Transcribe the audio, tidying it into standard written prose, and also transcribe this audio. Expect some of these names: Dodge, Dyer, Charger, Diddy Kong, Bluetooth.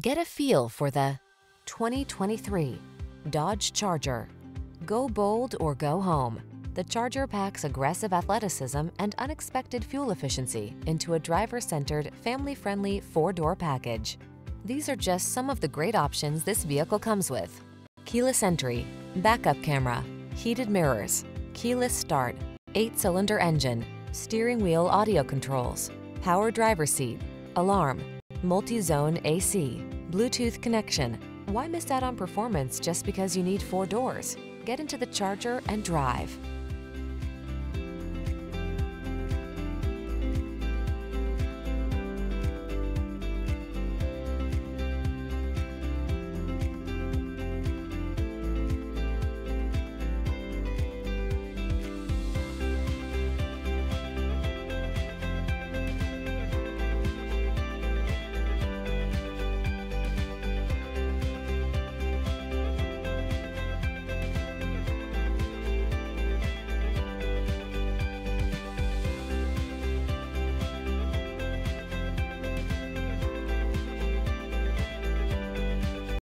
Get a feel for the 2023 Dodge Charger. Go bold or go home. The Charger packs aggressive athleticism and unexpected fuel efficiency into a driver-centered, family-friendly four-door package. These are just some of the great options this vehicle comes with: keyless entry, backup camera, heated mirrors, keyless start, 8-cylinder engine, steering wheel audio controls, power driver's seat, alarm, multi-zone AC, Bluetooth connection. Why miss out on performance just because you need 4 doors? Get into the Charger and drive.